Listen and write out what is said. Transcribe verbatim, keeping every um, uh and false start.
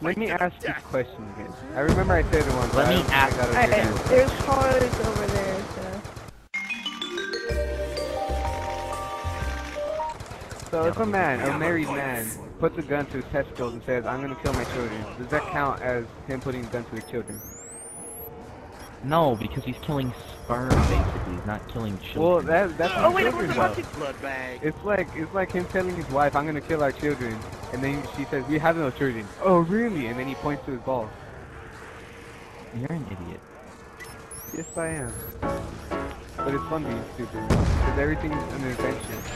Let me ask this question again. I remember I said it once. Let me ask. I, there's cars over there, so. So if a man, a married man, puts a gun to his testicles and says, "I'm gonna kill my children," does that count as him putting a gun to his children? No, because he's killing sperm, basically. He's not killing children. Well, that, that's oh, wait, children blood bag. It's like it's like him telling his wife, "I'm gonna kill our children," and then she says, "We have no children." Oh, really? And then he points to his balls. You're an idiot. Yes, I am. But it's fun being stupid, because everything's an invention.